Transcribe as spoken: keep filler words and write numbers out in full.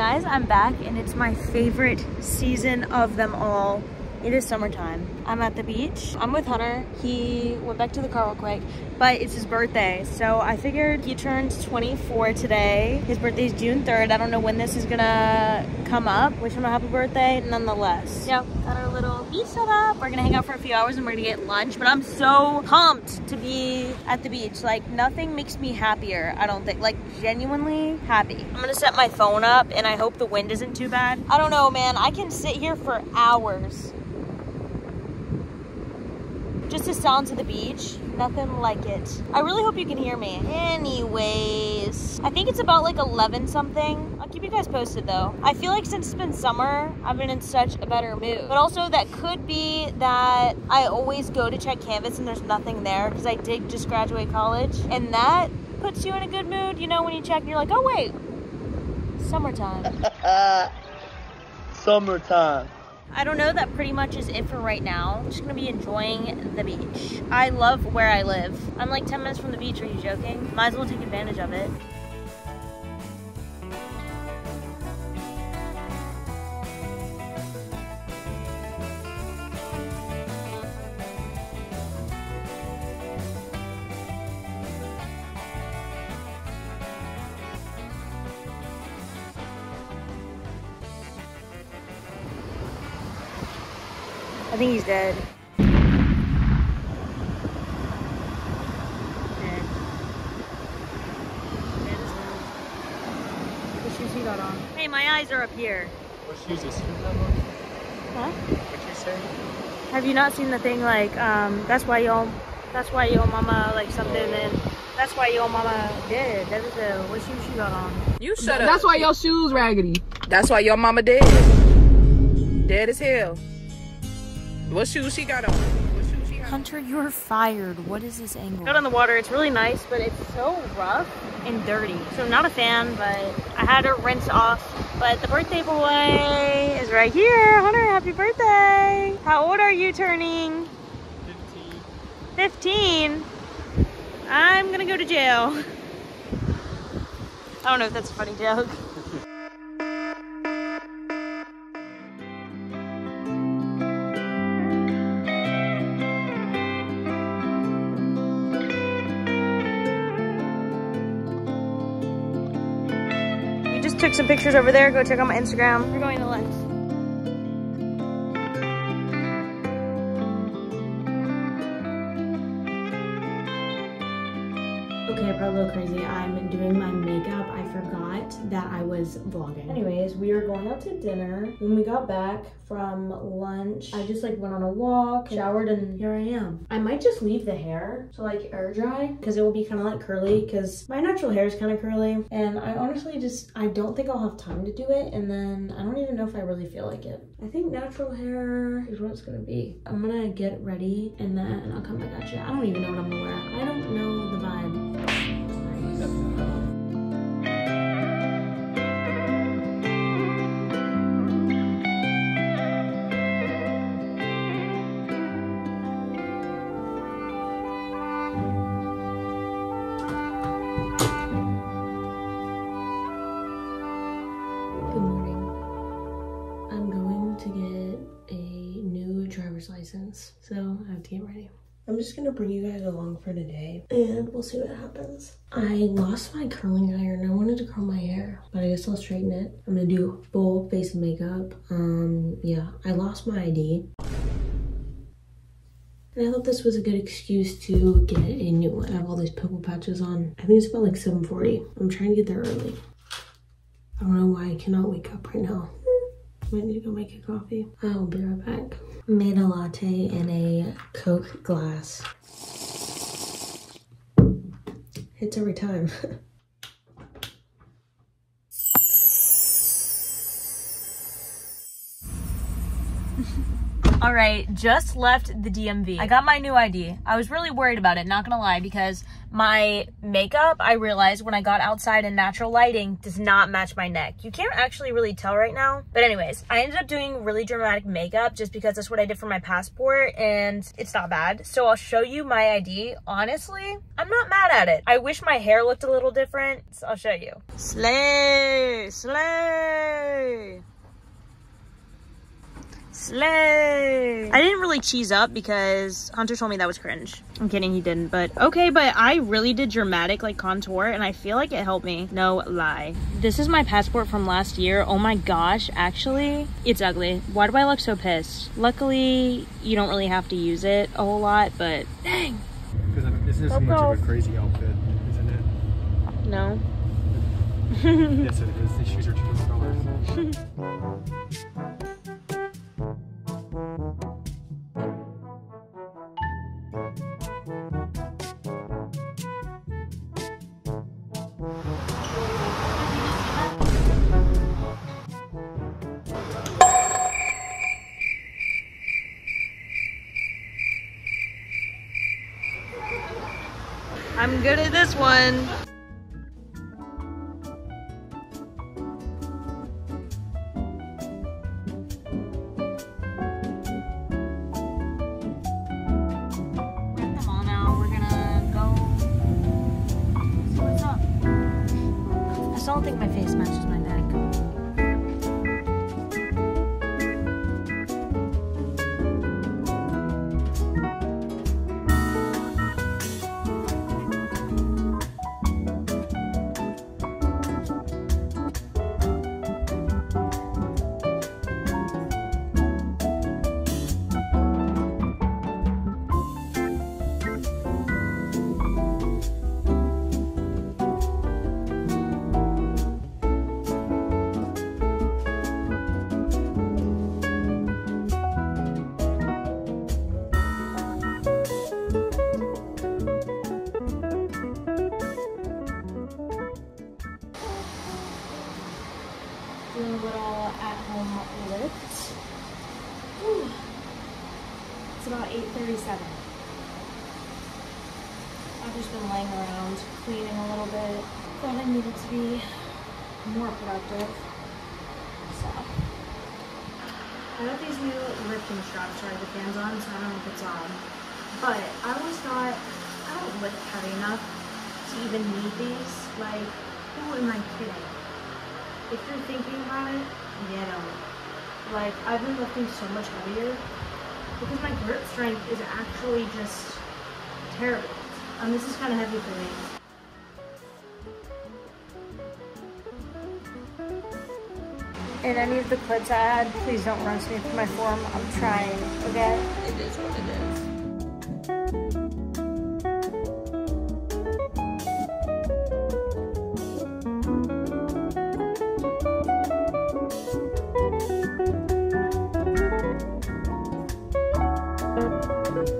guys, I'm back and it's my favorite season of them all. It is summertime. I'm at the beach. I'm with Hunter. He went back to the car real quick, but it's his birthday. So I figured he turns twenty-four today. His birthday is June third. I don't know when this is gonna come up. Wish him a happy birthday nonetheless. Yep, got our little beach set up. We're gonna hang out for a few hours and we're gonna get lunch, but I'm so pumped to be at the beach. Like nothing makes me happier, I don't think. Like genuinely happy. I'm gonna set my phone up and I hope the wind isn't too bad. I don't know, man. I can sit here for hours. Just the sounds of the beach, nothing like it. I really hope you can hear me. Anyways, I think it's about like eleven something. I'll keep you guys posted though. I feel like since it's been summer, I've been in such a better mood. But also that could be that I always go to check Canvas and there's nothing there because I did just graduate college. And that puts you in a good mood, you know, when you check and you're like, oh wait, summertime. Summertime. I don't know, that pretty much is it for right now. I'm just gonna be enjoying the beach. I love where I live. I'm like ten minutes from the beach, are you joking? Might as well take advantage of it. I think he's dead. Dead. Dead as well. The shoes he got on. Hey, my eyes are up here. What shoes is he got on? Huh? What'd you say? Have you not seen the thing like, um, that's why your, that's why your mama like something and that's why your mama dead. That was the, what shoes she got on? You shut that's up. That's why your shoes raggedy. That's why your mama dead. Dead as hell. What shoes she got on? What shoes she got on? Hunter, you're fired. What is this angle? Out on the water, it's really nice, but it's so rough and dirty. So I'm not a fan, but I had to rinse off. But the birthday boy is right here. Hunter, happy birthday. How old are you turning? fifteen. fifteen? I'm gonna go to jail. I don't know if that's a funny joke. Took some pictures over there. Go check out my Instagram. We're going to lunch. Okay, I'm probably a little crazy. I'm doing my makeup. I forgot that I was vlogging. Anyways, we were going out to dinner. When we got back from lunch, I just like went on a walk, showered, and here I am. I might just leave the hair to like air dry because it will be kind of like curly because my natural hair is kind of curly. And I honestly just, I don't think I'll have time to do it. And then I don't even know if I really feel like it. I think natural hair is what it's gonna be. I'm gonna get ready and then I'll come back at you. I don't even know what I'm gonna wear. I don't know the vibe. License, so I have to get ready. I'm just gonna bring you guys along for today and we'll see what happens. I lost my curling iron. I wanted to curl my hair, but I guess I'll straighten it. I'm gonna do full face makeup. Um yeah, I lost my I D and I thought this was a good excuse to get a new one. I have all these pimple patches on. I think it's about like seven forty. I'm trying to get there early. I don't know why I cannot wake up right now. Might need to go make a coffee. I'll be right back. Made a latte in a Coke glass. Hits every time. All right, just left the D M V. I got my new I D. I was really worried about it, not gonna lie, because my makeup, I realized when I got outside in natural lighting, does not match my neck. You can't actually really tell right now. But anyways, I ended up doing really dramatic makeup just because that's what I did for my passport, and it's not bad. So I'll show you my I D. Honestly, I'm not mad at it. I wish my hair looked a little different, so I'll show you. Slay, slay. Slay. I didn't really cheese up because Hunter told me that was cringe. I'm kidding, he didn't, but okay, but I really did dramatic like contour and I feel like it helped me, no lie. This is my passport from last year. Oh my gosh, actually, it's ugly. Why do I look so pissed? Luckily, you don't really have to use it a whole lot, but dang. Because I mean, this isn't much of a crazy outfit, isn't it? No. Yes, it is. These shoes are two different colors. I'm good at this one. I don't think my face matches my neck. Doing a little at-home lift. Ooh. It's about eight thirty-seven. I've just been laying around, cleaning a little bit. Thought I needed to be more productive. So, I got these new lifting straps with the fans on, so I don't know if it's on. But I always thought I don't lift heavy enough to even need these. Like, who am I kidding? If you're thinking about it, yeah, no. Like, I've been lifting so much heavier because my grip strength is actually just terrible. Um, this is kind of heavy for me. And I need the clips I had. Please don't rush me for my form. I'm trying, okay? It is what it is. Thank you.